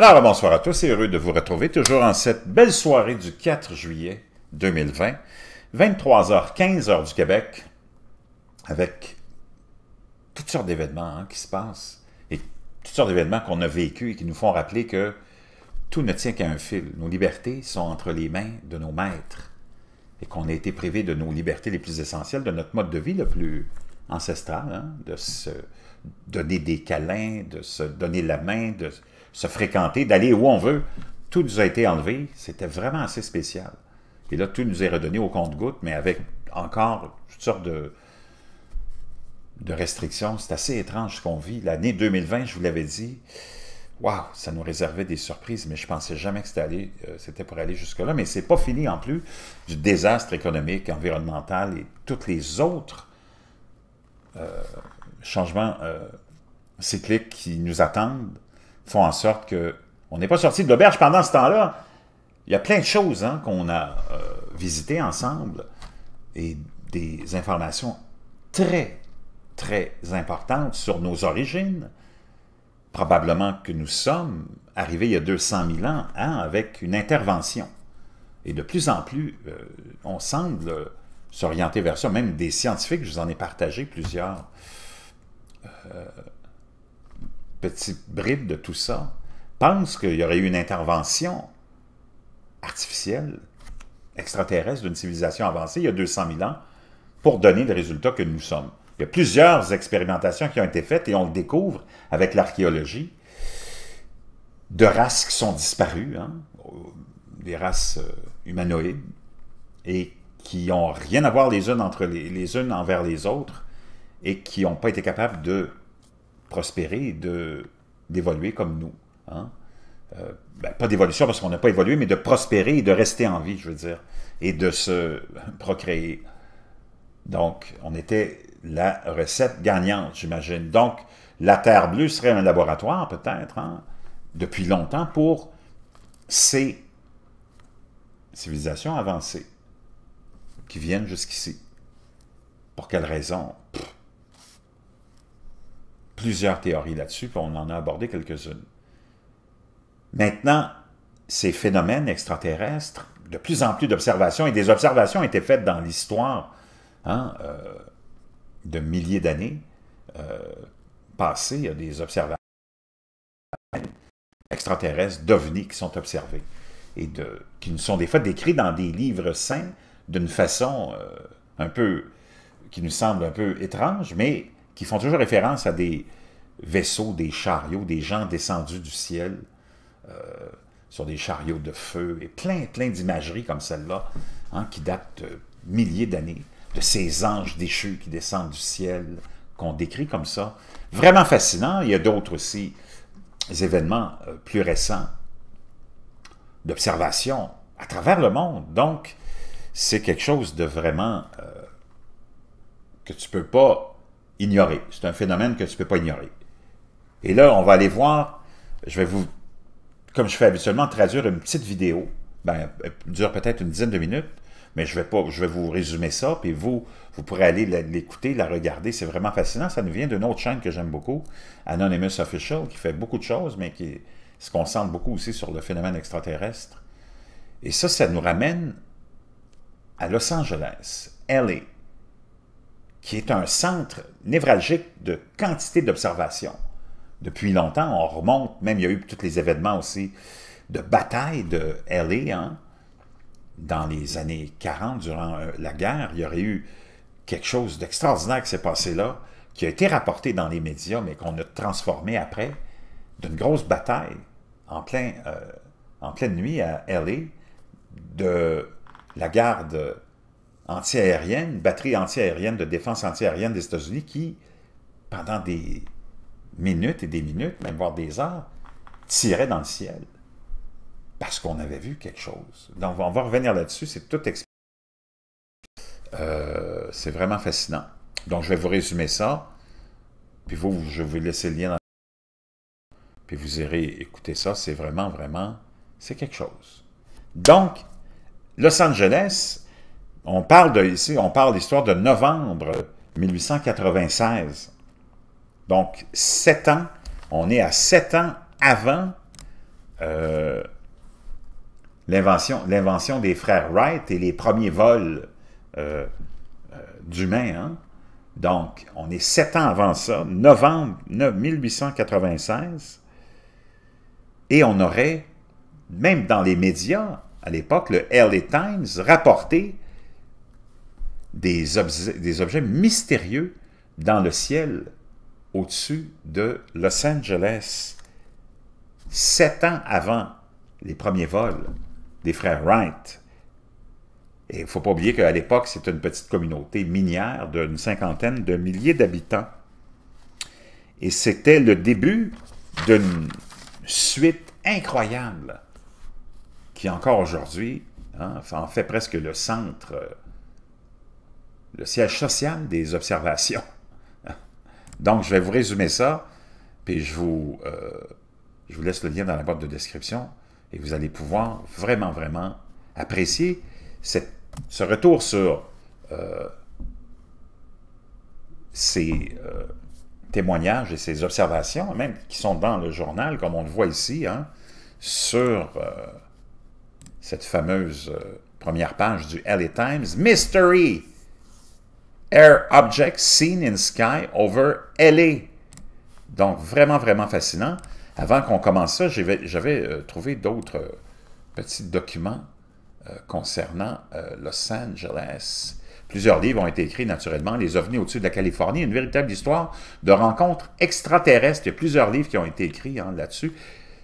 Alors, bonsoir à tous et heureux de vous retrouver toujours en cette belle soirée du 4 juillet 2020, 23h-15h heure du Québec, avec toutes sortes d'événements qui se passent et toutes sortes d'événements qu'on a vécu et qui nous font rappeler que tout ne tient qu'à un fil. Nos libertés sont entre les mains de nos maîtres et qu'on a été privés de nos libertés les plus essentielles, de notre mode de vie le plus ancestral, de se donner des câlins, de se donner la main, de se fréquenter, d'aller où on veut. Tout nous a été enlevé. C'était vraiment assez spécial. Et là, tout nous est redonné au compte-gouttes, mais avec encore toutes sortes de restrictions. C'est assez étrange ce qu'on vit. L'année 2020, je vous l'avais dit, waouh, ça nous réservait des surprises, mais je ne pensais jamais que c'était pour aller jusque-là. Mais ce n'est pas fini en plus du désastre économique, environnemental et tous les autres changements cycliques qui nous attendent. Font en sorte qu'on n'est pas sorti de l'auberge pendant ce temps-là. Il y a plein de choses qu'on a visitées ensemble et des informations très, très importantes sur nos origines. Probablement que nous sommes arrivés il y a 200 000 ans avec une intervention. Et de plus en plus, on semble s'orienter vers ça. Même des scientifiques, je vous en ai partagé plusieurs petite bribe de tout ça, pense qu'il y aurait eu une intervention artificielle, extraterrestre, d'une civilisation avancée il y a 200 000 ans, pour donner le résultat que nous sommes. Il y a plusieurs expérimentations qui ont été faites, et on le découvre avec l'archéologie, de races qui sont disparues, des races humanoïdes, et qui n'ont rien à voir les unes envers les autres, et qui n'ont pas été capables de prospérer et d'évoluer comme nous. Pas d'évolution parce qu'on n'a pas évolué, mais de prospérer et de rester en vie, je veux dire, et de se procréer. Donc, on était la recette gagnante, j'imagine. Donc, la Terre bleue serait un laboratoire, peut-être, depuis longtemps, pour ces civilisations avancées qui viennent jusqu'ici. Pour quelle raison? Plusieurs théories là-dessus, puis on en a abordé quelques-unes. Maintenant, ces phénomènes extraterrestres, de plus en plus d'observations, et des observations ont été faites dans l'histoire de milliers d'années passées. Il y a des observations extraterrestres, d'ovnis qui sont observés, et qui nous sont des fois décrits dans des livres saints d'une façon un peu, qui nous semble un peu étrange, mais qui font toujours référence à des vaisseaux, des chariots, des gens descendus du ciel sur des chariots de feu, et plein d'imageries comme celle-là, qui datent de milliers d'années, de ces anges déchus qui descendent du ciel, qu'on décrit comme ça. Vraiment fascinant. Il y a d'autres aussi événements plus récents d'observation à travers le monde. Donc, c'est quelque chose de vraiment que tu ne peux pas ignorer. C'est un phénomène que tu ne peux pas ignorer. Et là, on va aller voir, je vais vous, comme je fais habituellement, traduire une petite vidéo, elle dure peut-être une dizaine de minutes, mais je vais vous résumer ça, puis vous pourrez aller l'écouter, la regarder, c'est vraiment fascinant, ça nous vient d'une autre chaîne que j'aime beaucoup, Anonymous Official, qui fait beaucoup de choses, mais qui se concentre beaucoup aussi sur le phénomène extraterrestre. Et ça, ça nous ramène à Los Angeles, LA, qui est un centre névralgique de quantité d'observations. Depuis longtemps, on remonte, même il y a eu tous les événements aussi de bataille de LA, dans les années 40, durant la guerre, il y aurait eu quelque chose d'extraordinaire qui s'est passé là, qui a été rapporté dans les médias, mais qu'on a transformé après d'une grosse bataille en pleine nuit à LA, de la garde anti-aérienne, batterie anti-aérienne de défense anti-aérienne des États-Unis qui, pendant des minutes et des minutes, même voire des heures, tirait dans le ciel parce qu'on avait vu quelque chose. Donc, on va revenir là-dessus, c'est tout expliqué. C'est vraiment fascinant. Donc, je vais vous résumer ça, puis je vais vous laisser le lien dans puis vous irez écouter ça, c'est vraiment, vraiment, c'est quelque chose. Donc, Los Angeles... On parle l'histoire de novembre 1896. Donc, 7 ans, on est à 7 ans avant l'invention des frères Wright et les premiers vols d'humains. Hein? Donc, on est 7 ans avant ça, novembre 1896, et on aurait, même dans les médias, à l'époque, le LA Times rapporté des objets mystérieux dans le ciel au-dessus de Los Angeles, 7 ans avant les premiers vols des frères Wright. Et il ne faut pas oublier qu'à l'époque, c'est une petite communauté minière d'une cinquantaine de milliers d'habitants. Et c'était le début d'une suite incroyable qui, encore aujourd'hui, hein, en fait presque le centre, le siège social des observations. Donc, je vais vous résumer ça, puis je vous laisse le lien dans la boîte de description, et vous allez pouvoir vraiment, vraiment apprécier ce retour sur ces témoignages et ces observations, même qui sont dans le journal, comme on le voit ici, hein, sur cette fameuse première page du LA Times. « Mystery! Air objects seen in sky over LA ». Donc, vraiment, vraiment fascinant. Avant qu'on commence ça, j'avais trouvé d'autres petits documents concernant Los Angeles. Plusieurs livres ont été écrits, naturellement. « Les ovnis au-dessus de la Californie », une véritable histoire de rencontres extraterrestres. Il y a plusieurs livres qui ont été écrits hein, là-dessus.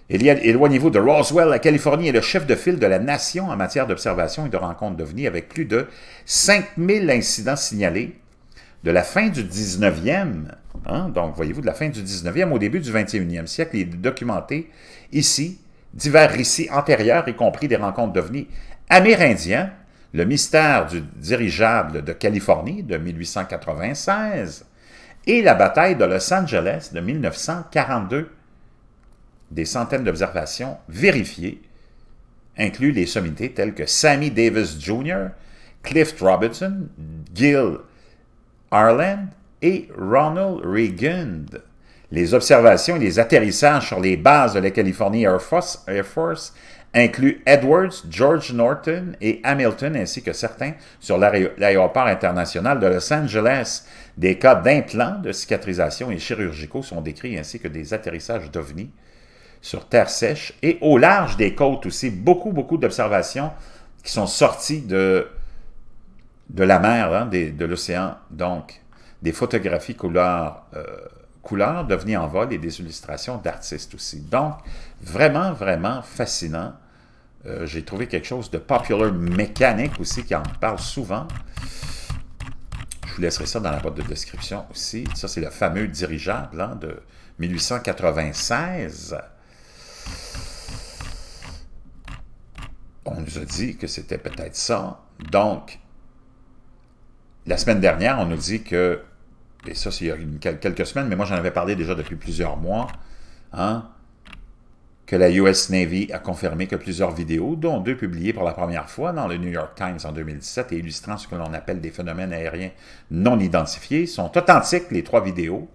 « Éloignez-vous de Roswell, la Californie est le chef de file de la nation en matière d'observation et de rencontres d'ovnis, avec plus de 5000 incidents signalés de la fin du 19e, hein, donc voyez-vous, de la fin du 19e au début du 21e siècle, il est documenté ici, divers récits antérieurs, y compris des rencontres d'ovnis amérindiens, le mystère du dirigeable de Californie de 1896 et la bataille de Los Angeles de 1942. Des centaines d'observations vérifiées, incluent les sommités telles que Sammy Davis Jr., Cliff Robertson, Gil Harland et Ronald Reagan. Les observations et les atterrissages sur les bases de la Californie Air Force incluent Edwards, George Norton et Hamilton, ainsi que certains sur l'aéroport international de Los Angeles. Des cas d'implants, de cicatrisation et chirurgicaux sont décrits, ainsi que des atterrissages d'ovnis sur terre sèche et au large des côtes aussi. Beaucoup, beaucoup d'observations qui sont sorties de la mer, hein, de l'océan. Donc, des photographies couleurs d'ovnis en vol et des illustrations d'artistes aussi. Donc, vraiment, vraiment fascinant. J'ai trouvé quelque chose de Popular Mechanics aussi qui en parle souvent. Je vous laisserai ça dans la boîte de description aussi. Ça, c'est le fameux dirigeable hein, de 1896. On nous a dit que c'était peut-être ça. Donc, la semaine dernière, on nous dit que, et ça c'est il y a quelques semaines, mais moi j'en avais parlé déjà depuis plusieurs mois, hein, que la US Navy a confirmé que plusieurs vidéos, dont 2 publiées pour la première fois dans le New York Times en 2017 et illustrant ce que l'on appelle des phénomènes aériens non identifiés, sont authentiques, les 3 vidéos.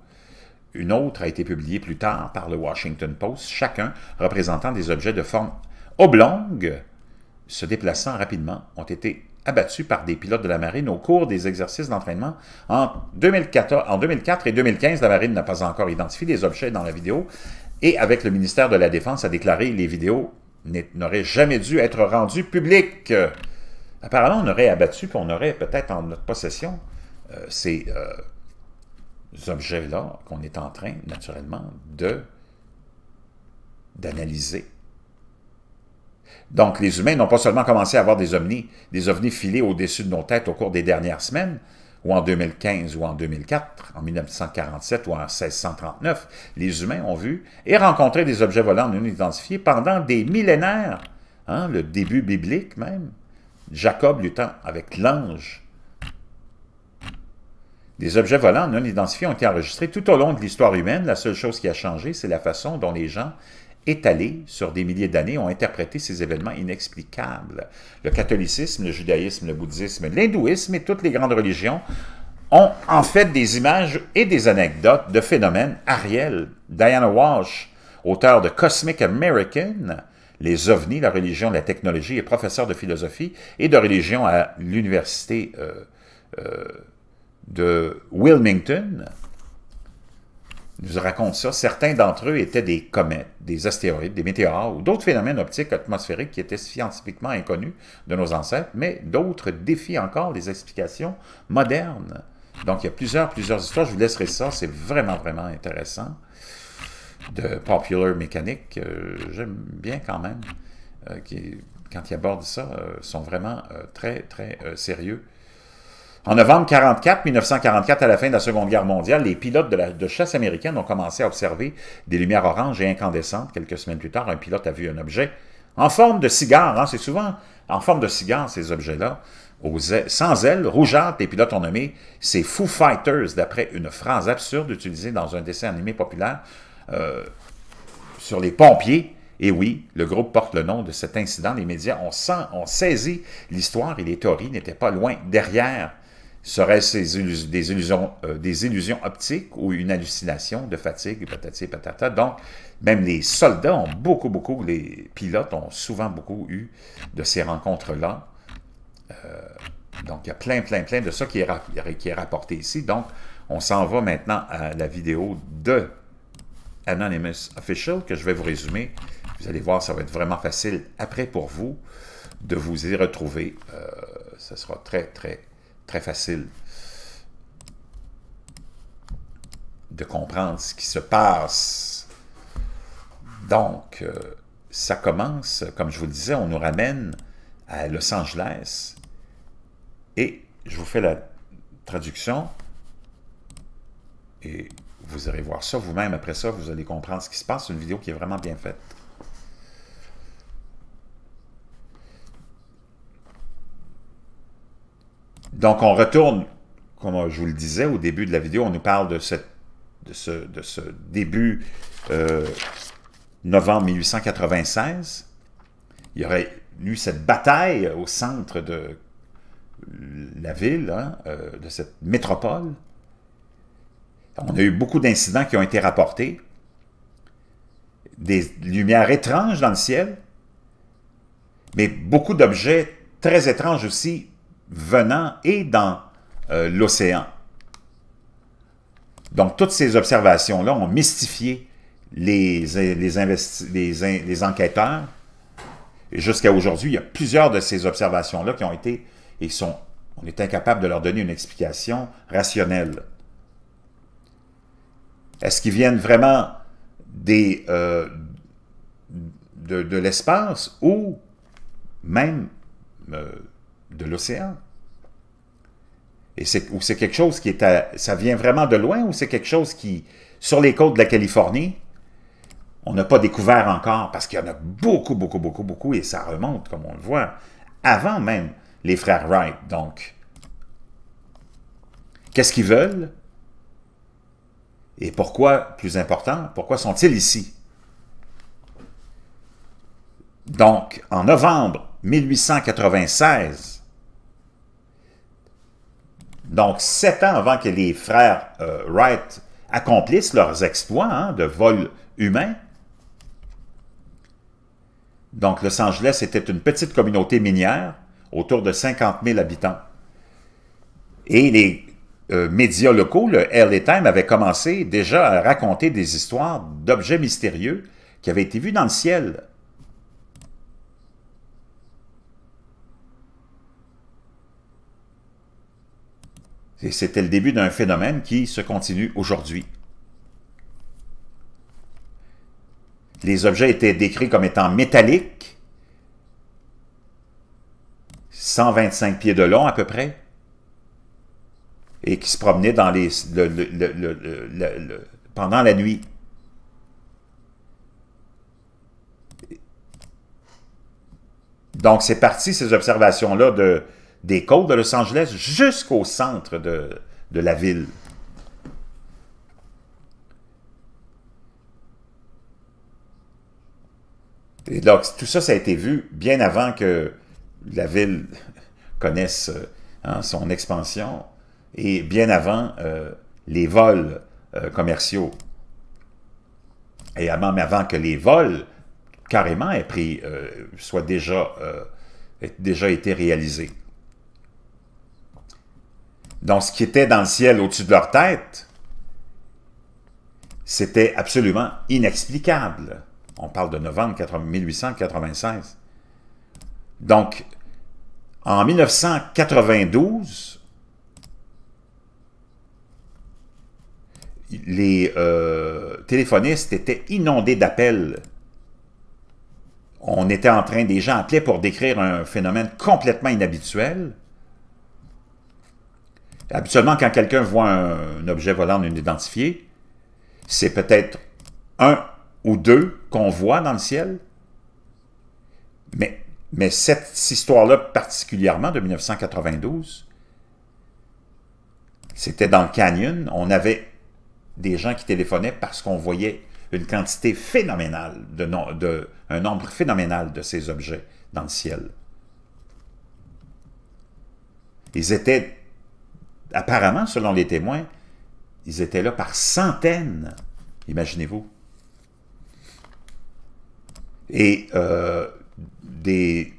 Une autre a été publiée plus tard par le Washington Post, chacun représentant des objets de forme oblongue, se déplaçant rapidement, ont été abattus par des pilotes de la marine au cours des exercices d'entraînement. En 2004 et 2015, la marine n'a pas encore identifié les objets dans la vidéo et avec le ministère de la Défense a déclaré que les vidéos n'auraient jamais dû être rendues publiques. Apparemment, on aurait abattu qu'on aurait peut-être en notre possession ces objets-là qu'on est en train, naturellement, d'analyser. Donc, les humains n'ont pas seulement commencé à avoir des ovnis filés au-dessus de nos têtes au cours des dernières semaines, ou en 2015, ou en 2004, en 1947, ou en 1639. Les humains ont vu et rencontré des objets volants non identifiés pendant des millénaires. Hein, le début biblique même. Jacob luttant avec l'ange. Des objets volants non identifiés ont été enregistrés tout au long de l'histoire humaine. La seule chose qui a changé, c'est la façon dont les gens étalés sur des milliers d'années, ont interprété ces événements inexplicables. Le catholicisme, le judaïsme, le bouddhisme, l'hindouisme et toutes les grandes religions ont en fait des images et des anecdotes de phénomènes ariels. Diana Walsh, auteure de Cosmic American, les ovnis, la religion, la technologie, est professeur de philosophie et de religion à l'université de Wilmington. Il nous raconte ça. Certains d'entre eux étaient des comètes, des astéroïdes, des météores ou d'autres phénomènes optiques atmosphériques qui étaient scientifiquement inconnus de nos ancêtres, mais d'autres défient encore les explications modernes. Donc, il y a plusieurs histoires. Je vous laisserai ça. C'est vraiment, vraiment intéressant. De Popular Mechanics, j'aime bien quand même, quand ils abordent ça, sont vraiment très, très sérieux. En novembre 1944, à la fin de la Seconde Guerre mondiale, les pilotes de chasse américaine ont commencé à observer des lumières oranges et incandescentes. Quelques semaines plus tard, un pilote a vu un objet en forme de cigare. Hein, c'est souvent en forme de cigare, ces objets-là. Sans ailes, rougeâtres, les pilotes ont nommé ces Foo Fighters, d'après une phrase absurde utilisée dans un dessin animé populaire sur les pompiers. Et oui, le groupe porte le nom de cet incident. Les médias ont saisi l'histoire et les théories n'étaient pas loin derrière. Serait-ce des illusions optiques ou une hallucination de fatigue, patati patata? Donc, même les soldats ont beaucoup, les pilotes ont souvent beaucoup eu de ces rencontres-là. Donc, il y a plein de ça qui est rapporté ici. Donc, on s'en va maintenant à la vidéo de Anonymous Official que je vais vous résumer. Vous allez voir, ça va être vraiment facile après pour vous de vous y retrouver. Ça sera très, très facile de comprendre ce qui se passe. Donc, ça commence, comme je vous le disais, on nous ramène à Los Angeles et je vous fais la traduction et vous irez voir ça vous-même. Après ça, vous allez comprendre ce qui se passe. C'est une vidéo qui est vraiment bien faite. Donc, on retourne, comme je vous le disais au début de la vidéo, on nous parle de ce début novembre 1896. Il y aurait eu cette bataille au centre de la ville, hein, de cette métropole. On a eu beaucoup d'incidents qui ont été rapportés. Des lumières étranges dans le ciel, mais beaucoup d'objets très étranges aussi, venant et dans l'océan. Donc, toutes ces observations-là ont mystifié les enquêteurs. Et jusqu'à aujourd'hui, il y a plusieurs de ces observations-là qui ont été, on est incapable de leur donner une explication rationnelle. Est-ce qu'ils viennent vraiment de l'espace ou même de l'océan? Ou c'est quelque chose qui est ça vient vraiment de loin, ou c'est quelque chose qui, sur les côtes de la Californie, on n'a pas découvert encore, parce qu'il y en a beaucoup, et ça remonte, comme on le voit, avant même les frères Wright. Donc, qu'est-ce qu'ils veulent? Et pourquoi, plus important, pourquoi sont-ils ici? Donc, en novembre 1896, donc, 7 ans avant que les frères Wright accomplissent leurs exploits de vol humain. Donc, Los Angeles était une petite communauté minière, autour de 50 000 habitants. Et les médias locaux, le LA Times, avait commencé déjà à raconter des histoires d'objets mystérieux qui avaient été vus dans le ciel. Et c'était le début d'un phénomène qui se continue aujourd'hui. Les objets étaient décrits comme étant métalliques, 125 pieds de long à peu près, et qui se promenaient dans pendant la nuit. Donc c'est parti, ces observations-là, des côtes de Los Angeles jusqu'au centre de la ville. Et donc, tout ça, ça a été vu bien avant que la ville connaisse son expansion et bien avant les vols commerciaux. Et même avant que les vols carrément ait pris, soit déjà, été réalisé. Donc, ce qui était dans le ciel au-dessus de leur tête, c'était absolument inexplicable. On parle de novembre 1896. Donc, en 1992, les téléphonistes étaient inondés d'appels. On était en train, des gens appelaient pour décrire un phénomène complètement inhabituel. Habituellement, quand quelqu'un voit un objet volant non identifié, c'est peut-être un ou deux qu'on voit dans le ciel. Mais cette histoire-là, particulièrement de 1992, c'était dans le canyon. On avait des gens qui téléphonaient parce qu'on voyait une quantité phénoménale, un nombre phénoménal de ces objets dans le ciel. Ils étaient, apparemment, selon les témoins, ils étaient là par centaines, imaginez-vous. Et des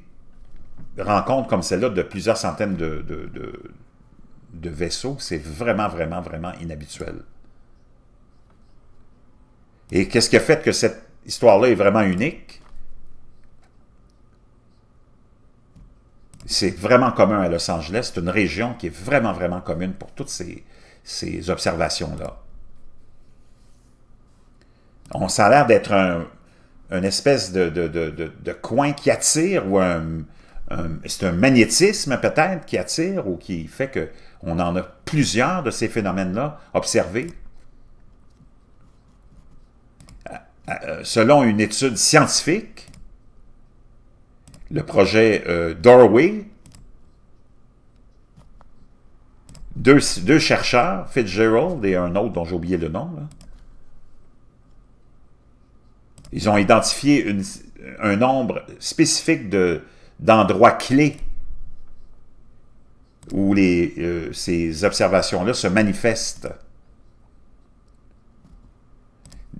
rencontres comme celle-là de plusieurs centaines de vaisseaux, c'est vraiment, vraiment, vraiment inhabituel. Et qu'est-ce qui a fait que cette histoire-là est vraiment unique? C'est vraiment commun à Los Angeles. C'est une région qui est vraiment, vraiment commune pour toutes ces observations-là. Ça a l'air d'être une espèce de coin qui attire, ou c'est un magnétisme peut-être qui attire, ou qui fait qu'on en a plusieurs de ces phénomènes-là observés. Selon une étude scientifique, le projet Doorway, deux chercheurs, Fitzgerald et un autre dont j'ai oublié le nom, là, ils ont identifié un nombre spécifique d'endroits clés où ces observations-là se manifestent.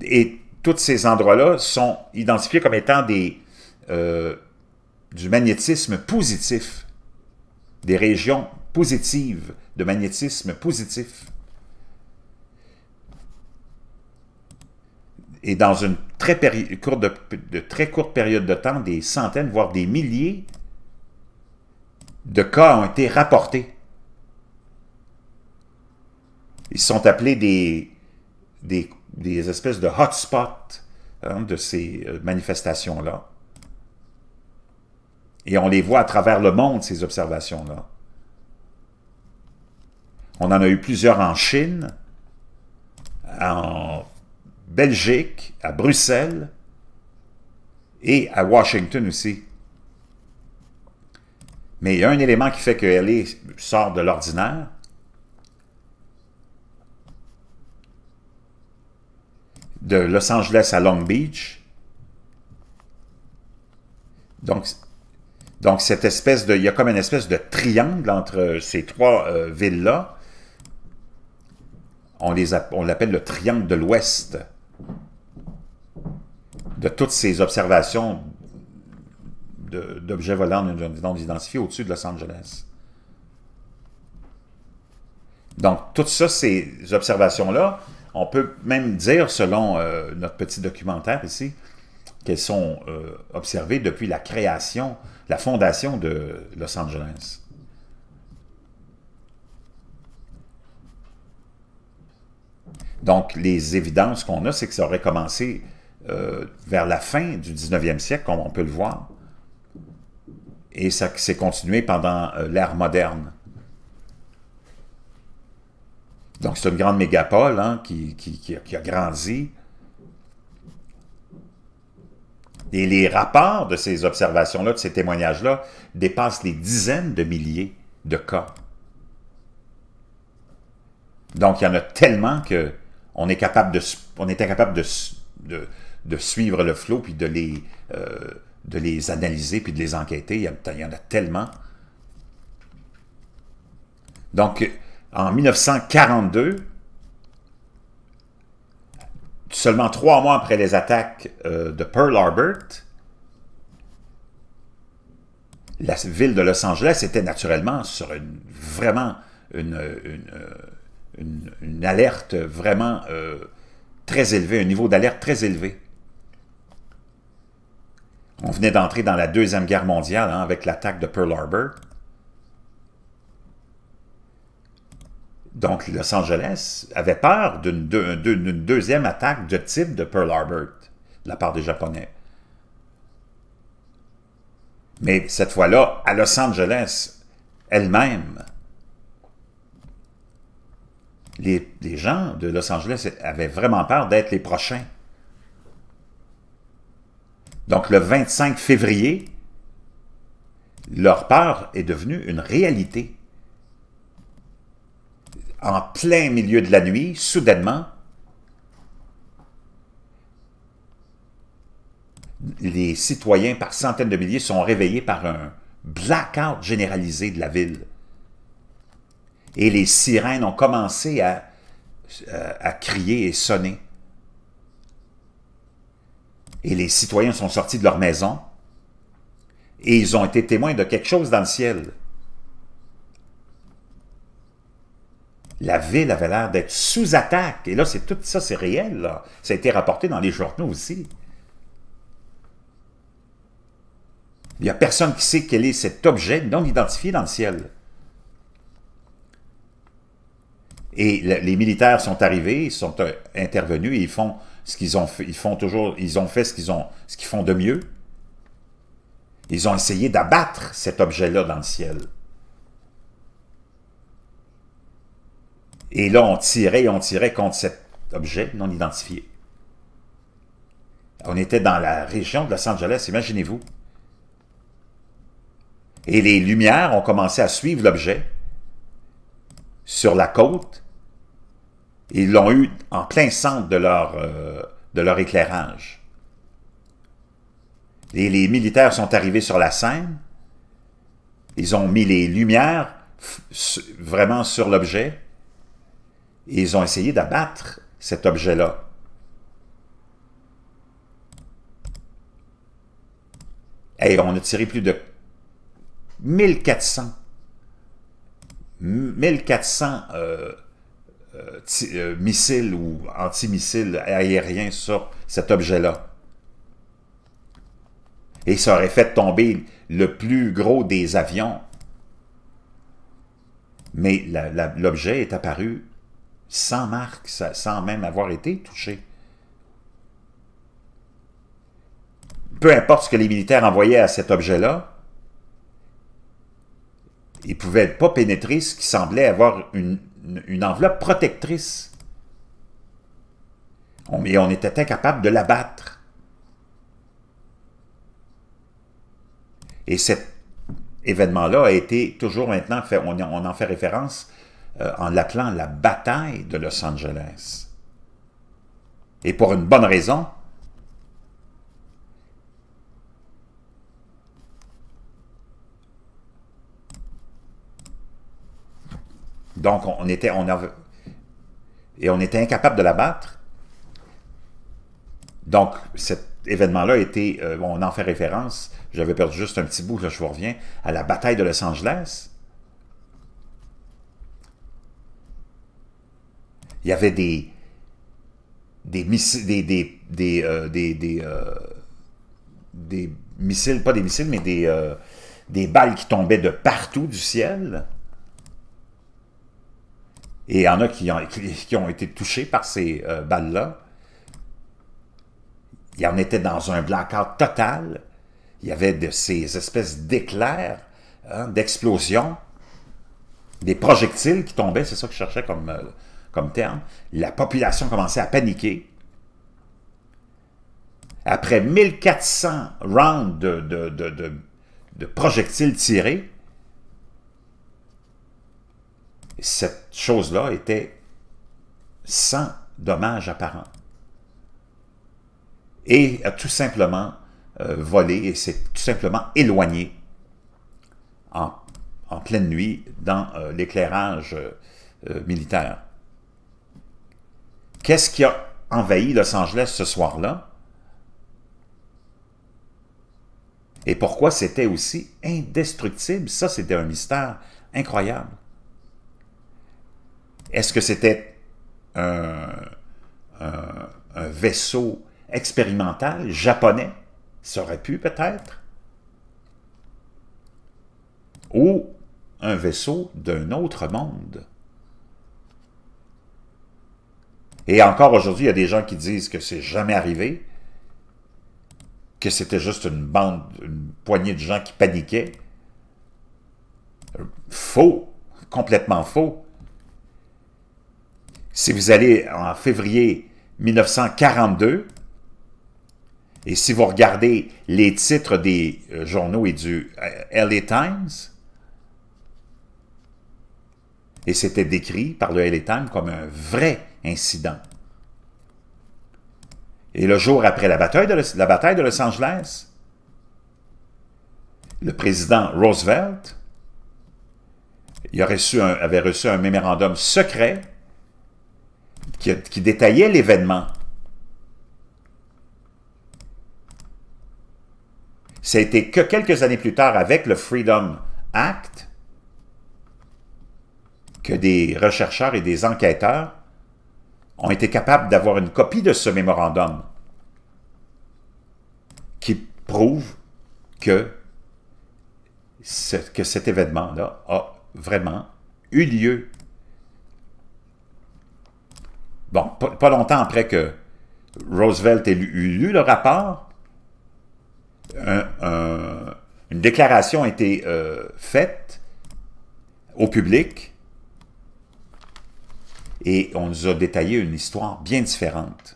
Et tous ces endroits-là sont identifiés comme étant du magnétisme positif, des régions positives de magnétisme positif. Et dans une très courte période de temps, des centaines, voire des milliers de cas ont été rapportés. Ils sont appelés des espèces de hotspots, hein, de ces manifestations-là. Et on les voit à travers le monde, ces observations-là. On en a eu plusieurs en Chine, en Belgique, à Bruxelles et à Washington aussi. Mais il y a un élément qui fait que LA sort de l'ordinaire, de Los Angeles à Long Beach. Donc cette espèce de, il y a comme une espèce de triangle entre ces trois villes-là. On l'appelle le triangle de l'Ouest, de toutes ces observations d'objets volants non identifiés au-dessus de Los Angeles. Donc toutes ces observations-là, on peut même dire, selon notre petit documentaire ici, qu'elles sont observées depuis la fondation de Los Angeles. Donc, les évidences qu'on a, c'est que ça aurait commencé vers la fin du 19e siècle, comme on peut le voir, et ça s'est continué pendant l'ère moderne. Donc, c'est une grande mégapole, hein, qui a grandi. Et les rapports de ces observations-là, de ces témoignages-là, dépassent les dizaines de milliers de cas. Donc, il y en a tellement que on était capable de suivre le flot, puis de les analyser, puis de les enquêter. Il y en a tellement. Donc, en 1942, seulement 3 mois après les attaques de Pearl Harbor, la ville de Los Angeles était naturellement sur une, vraiment une alerte vraiment très élevée, un niveau d'alerte très élevé. On venait d'entrer dans la Deuxième Guerre mondiale hein, avec l'attaque de Pearl Harbor. Donc, Los Angeles avait peur d'une deuxième attaque de type de Pearl Harbor de la part des Japonais. Mais cette fois-là, à Los Angeles elle-même, les gens de Los Angeles avaient vraiment peur d'être les prochains. Donc, le 25 février, leur peur est devenue une réalité. En plein milieu de la nuit, soudainement, les citoyens par centaines de milliers sont réveillés par un blackout généralisé de la ville. Et les sirènes ont commencé à crier et sonner. Et les citoyens sont sortis de leur maison et ils ont été témoins de quelque chose dans le ciel. La ville avait l'air d'être sous attaque. Et là, tout ça, c'est réel. Là. Ça a été rapporté dans les journaux aussi. Il n'y a personne qui sait quel est cet objet non identifié dans le ciel. Et les militaires sont arrivés, ils sont intervenus, et ils font ce qu'ils ont fait. Ils ont fait ce qu'ils font de mieux. Ils ont essayé d'abattre cet objet-là dans le ciel. Et là, on tirait contre cet objet non identifié. On était dans la région de Los Angeles, imaginez-vous. Et les lumières ont commencé à suivre l'objet sur la côte. Ils l'ont eu en plein centre de leur éclairage. Et les militaires sont arrivés sur la scène. Ils ont mis les lumières vraiment sur l'objet. Et ils ont essayé d'abattre cet objet-là. Et on a tiré plus de 1400 missiles ou antimissiles aériens sur cet objet-là. Et ça aurait fait tomber le plus gros des avions. Mais l'objet est apparu sans marque, sans même avoir été touché. Peu importe ce que les militaires envoyaient à cet objet-là, ils ne pouvaient pas pénétrer ce qui semblait avoir une enveloppe protectrice. Et on était incapable de l'abattre. Et cet événement-là a été toujours maintenant, on en fait référence, en l'appelant la bataille de Los Angeles. Et pour une bonne raison, donc on était incapable de l'abattre. Donc cet événement-là était, on en fait référence, j'avais perdu juste un petit bout, là je vous reviens, à la bataille de Los Angeles. Il y avait des missiles, pas des missiles, mais des balles qui tombaient de partout du ciel. Et il y en a qui ont été touchés par ces balles-là. Il y en était dans un blackout total. Il y avait de ces espèces d'éclairs, hein, d'explosions, des projectiles qui tombaient, c'est ça que je cherchais comme terme. La population commençait à paniquer. Après 1400 rounds de projectiles tirés, cette chose-là était sans dommage apparent. Et a tout simplement volé et s'est tout simplement éloigné en pleine nuit dans l'éclairage militaire. Qu'est-ce qui a envahi Los Angeles ce soir-là? Et pourquoi c'était aussi indestructible, ça c'était un mystère incroyable. Est-ce que c'était un vaisseau expérimental japonais? Ça aurait pu peut-être. Ou un vaisseau d'un autre monde. Et encore aujourd'hui, il y a des gens qui disent que c'est jamais arrivé, que c'était juste une bande, une poignée de gens qui paniquaient. Faux, complètement faux. Si vous allez en février 1942, et si vous regardez les titres des journaux et du LA Times, et c'était décrit par le LA Times comme un vrai incident. Et le jour après la bataille de Los Angeles, le président Roosevelt avait reçu un mémorandum secret qui détaillait l'événement. Ça a été que quelques années plus tard, avec le Freedom Act, que des chercheurs et des enquêteurs ont été capables d'avoir une copie de ce mémorandum qui prouve que cet événement-là a vraiment eu lieu. Bon, pas longtemps après que Roosevelt ait lu le rapport, une déclaration a été faite au public et on nous a détaillé une histoire bien différente.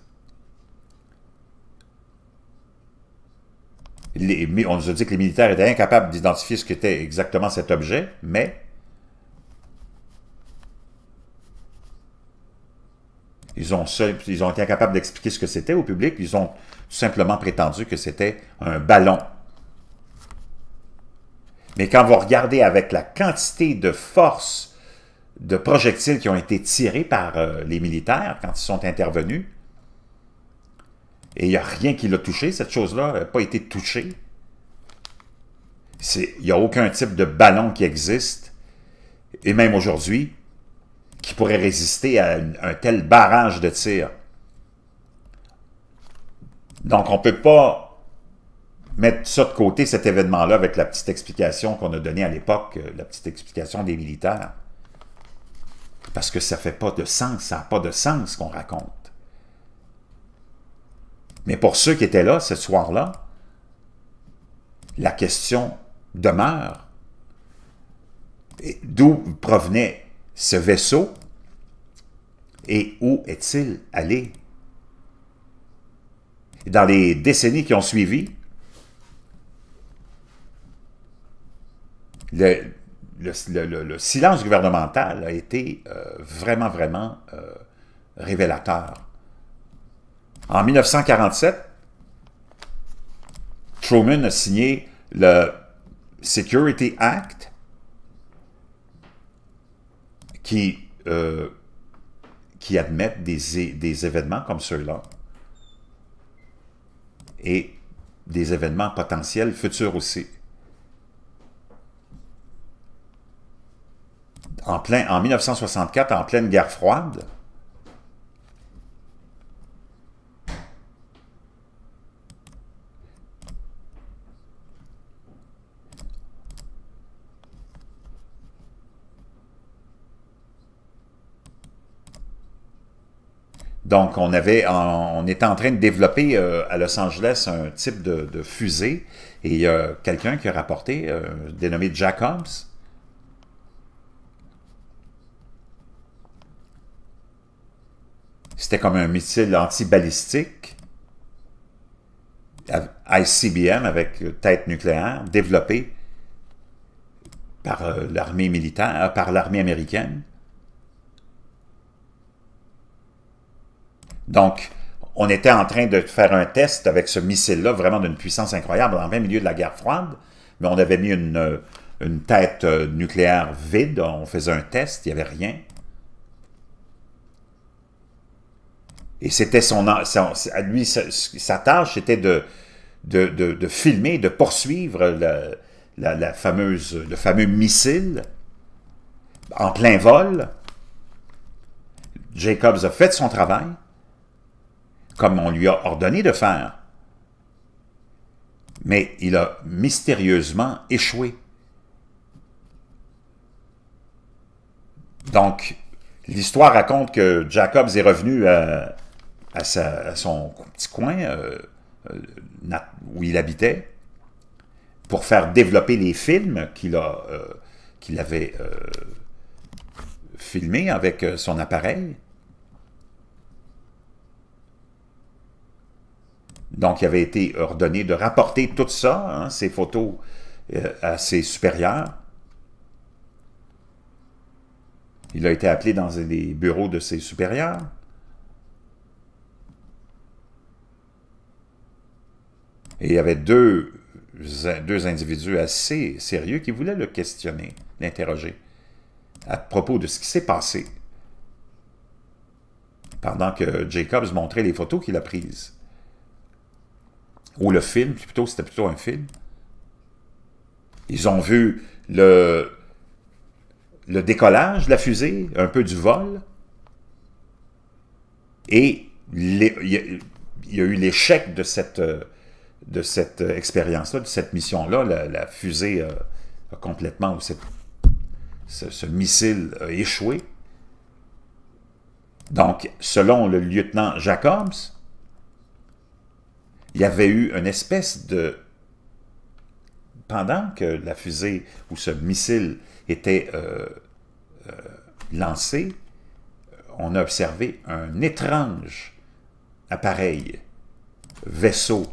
On nous a dit que les militaires étaient incapables d'identifier ce qu'était exactement cet objet, mais ils ont été incapables d'expliquer ce que c'était au public. Ils ont simplement prétendu que c'était un ballon. Mais quand vous regardez avec la quantité de force de projectiles qui ont été tirés par les militaires quand ils sont intervenus, et il n'y a rien qui l'a touché, cette chose-là n'a pas été touchée. Il n'y a aucun type de ballon qui existe, et même aujourd'hui, qui pourrait résister à un tel barrage de tir. Donc, on ne peut pas mettre ça de côté, cet événement-là, avec la petite explication qu'on a donnée à l'époque, la petite explication des militaires. Parce que ça ne fait pas de sens, ça n'a pas de sens ce qu'on raconte. Mais pour ceux qui étaient là, ce soir-là, la question demeure. D'où provenait ce vaisseau et où est-il allé? Dans les décennies qui ont suivi, le silence gouvernemental a été vraiment révélateur. En 1947, Truman a signé le Security Act qui admet des événements comme ceux-là, et des événements potentiels futurs aussi. En 1964, en pleine guerre froide, donc, on était en train de développer à Los Angeles un type de fusée, et il y a quelqu'un qui a rapporté, dénommé Jacobs, c'était comme un missile anti-balistique, ICBM avec tête nucléaire, développé par l'armée militaire, par l'armée américaine. Donc, on était en train de faire un test avec ce missile-là, vraiment d'une puissance incroyable, en plein milieu de la guerre froide, mais on avait mis une tête nucléaire vide, on faisait un test, il n'y avait rien. Et c'était sa tâche, c'était de filmer, de poursuivre le fameux missile en plein vol. Jacobs a fait son travail, comme on lui a ordonné de faire. Mais il a mystérieusement échoué. Donc, l'histoire raconte que Jacobs est revenu à son petit coin où il habitait pour faire développer les films qu'il avait filmés avec son appareil. Donc, il avait été ordonné de rapporter tout ça, hein, ces photos, à ses supérieurs. Il a été appelé dans les bureaux de ses supérieurs. Et il y avait deux individus assez sérieux qui voulaient le questionner, l'interroger, à propos de ce qui s'est passé pendant que Jacobs montrait les photos qu'il a prises. Ou le film, plutôt, c'était plutôt un film. Ils ont vu le décollage de la fusée, un peu du vol. Et il y a eu l'échec de cette expérience-là, de cette mission-là. La fusée a complètement, ce missile a échoué. Donc, selon le lieutenant Jacobs, il y avait eu une espèce de... Pendant que la fusée ou ce missile était lancé, on a observé un étrange appareil, vaisseau,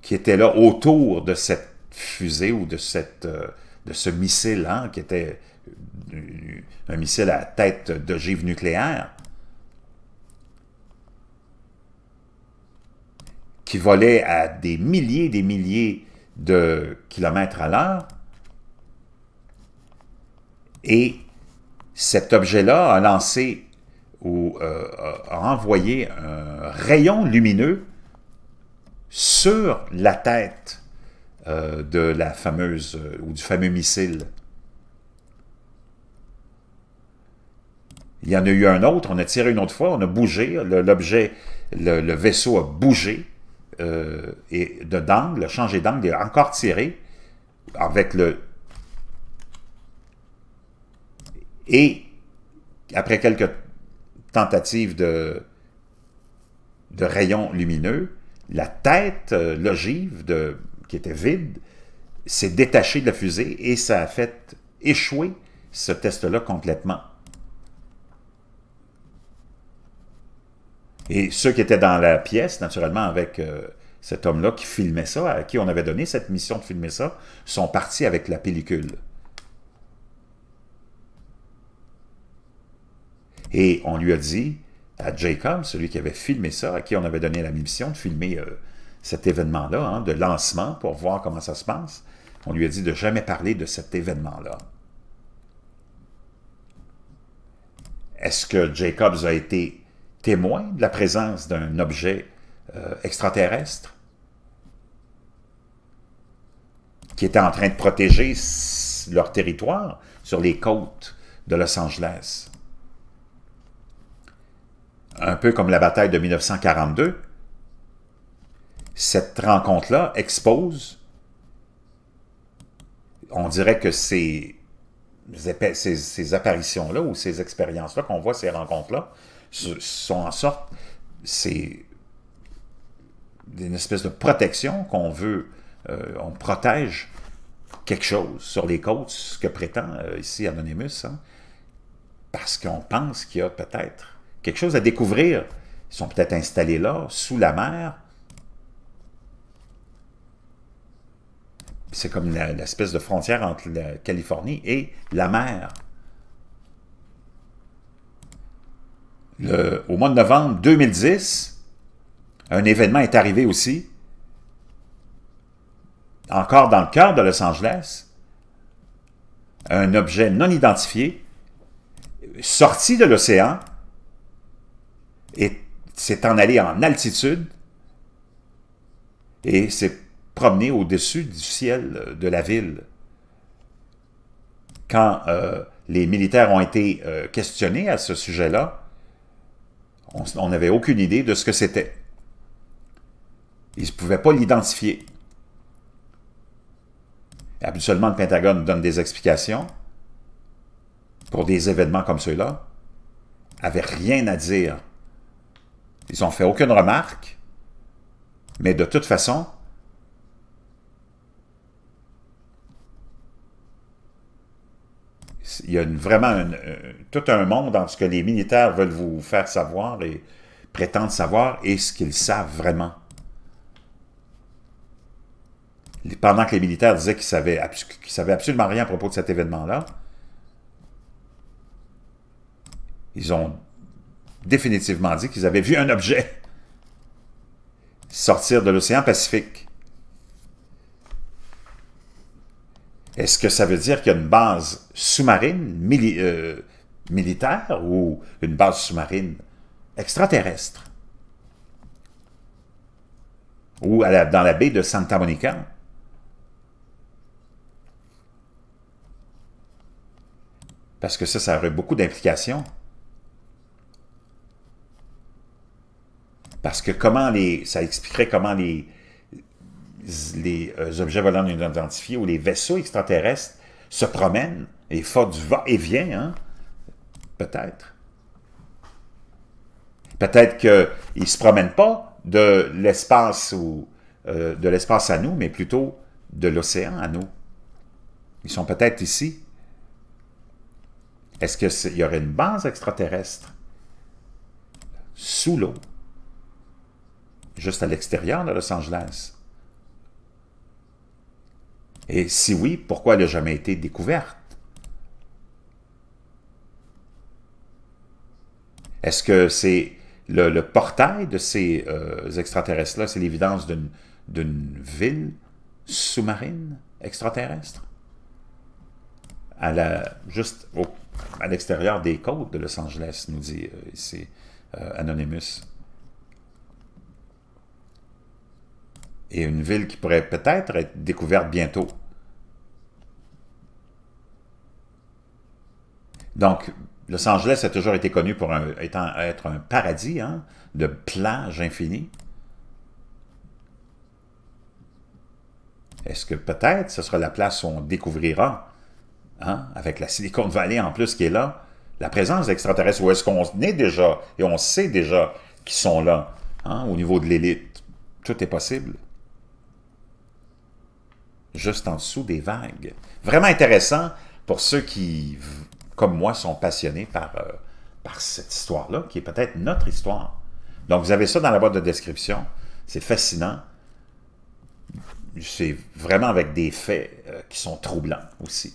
qui était là autour de cette fusée ou de ce missile, hein, qui était un missile à tête d'ogive nucléaire, qui volait à des milliers et des milliers de kilomètres à l'heure. Et cet objet-là a lancé ou a envoyé un rayon lumineux sur la tête de la fameuse ou du fameux missile. Il y en a eu un autre, on a tiré une autre fois, on a bougé, l'objet, le vaisseau a bougé. Et d'angle, changer d'angle, et encore tiré avec le... Et après quelques tentatives de rayons lumineux, la tête, l'ogive qui était vide, s'est détachée de la fusée et ça a fait échouer ce test-là complètement. Et ceux qui étaient dans la pièce, naturellement, avec cet homme-là qui filmait ça, à qui on avait donné cette mission de filmer ça, sont partis avec la pellicule. Et on lui a dit, à Jacob, celui qui avait filmé ça, à qui on avait donné la mission de filmer cet événement-là, hein, de lancement, pour voir comment ça se passe, on lui a dit de jamais parler de cet événement-là. Est-ce que Jacobs a été témoin de la présence d'un objet extraterrestre qui était en train de protéger leur territoire sur les côtes de Los Angeles? Un peu comme la bataille de 1942, cette rencontre-là expose, on dirait que ces apparitions-là ou ces expériences-là qu'on voit, ces rencontres-là, sont en sorte, c'est une espèce de protection qu'on veut, on protège quelque chose sur les côtes, ce que prétend ici Anonymous, hein, parce qu'on pense qu'il y a peut-être quelque chose à découvrir. Ils sont peut-être installés là, sous la mer. C'est comme l'espèce de frontière entre la Californie et la mer. Au mois de novembre 2010, un événement est arrivé aussi, encore dans le cœur de Los Angeles, un objet non identifié, sorti de l'océan, et s'est en allé en altitude, et s'est promené au-dessus du ciel de la ville. Quand les militaires ont été questionnés à ce sujet-là, on n'avait aucune idée de ce que c'était. Ils ne pouvaient pas l'identifier. Habituellement, le Pentagone donne des explications pour des événements comme ceux-là. Ils n'avaient rien à dire. Ils n'ont fait aucune remarque, mais de toute façon, il y a tout un monde entre ce que les militaires veulent vous faire savoir et prétendent savoir et ce qu'ils savent vraiment. Pendant que les militaires disaient qu'ils savaient absolument rien à propos de cet événement-là, ils ont définitivement dit qu'ils avaient vu un objet sortir de l'océan Pacifique. Est-ce que ça veut dire qu'il y a une base sous-marine militaire ou une base sous-marine extraterrestre? Ou dans la baie de Santa Monica? Parce que ça aurait beaucoup d'implications. Parce que ça expliquerait comment les objets volants non identifiés ou les vaisseaux extraterrestres se promènent et font du va-et-vient, hein? Peut-être. Peut-être qu'ils ne se promènent pas de l'espace à nous, mais plutôt de l'océan à nous. Ils sont peut-être ici. Est-ce qu'il y aurait une base extraterrestre sous l'eau, juste à l'extérieur de Los Angeles? Et si oui, pourquoi elle n'a jamais été découverte? Est-ce que c'est le portail de ces extraterrestres-là, c'est l'évidence d'une ville sous-marine extraterrestre? Juste à l'extérieur des côtes de Los Angeles, nous dit ici Anonymous. Et une ville qui pourrait peut-être être découverte bientôt. Donc, Los Angeles a toujours été connu pour être un paradis, hein, de plages infinies. Est-ce que peut-être ce sera la place où on découvrira, hein, avec la Silicon Valley en plus qui est là, la présence d'extraterrestres, ou est-ce qu'on est déjà, et on sait déjà qu'ils sont là, hein, au niveau de l'élite? Tout est possible. Juste en dessous des vagues. Vraiment intéressant pour ceux qui, comme moi, sont passionnés par cette histoire-là, qui est peut-être notre histoire. Donc, vous avez ça dans la boîte de description. C'est fascinant. C'est vraiment avec des faits qui sont troublants aussi.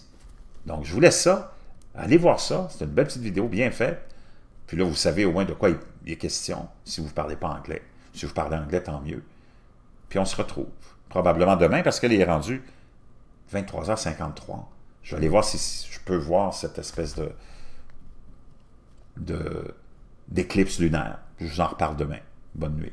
Donc, je vous laisse ça. Allez voir ça. C'est une belle petite vidéo bien faite. Puis là, vous savez au moins de quoi il est question si vous ne parlez pas anglais. Si vous parlez anglais, tant mieux. Puis on se retrouve. Probablement demain, parce qu'elle est rendue 23h53. Je vais aller voir si je peux voir cette espèce d'éclipse lunaire. Je vous en reparle demain. Bonne nuit.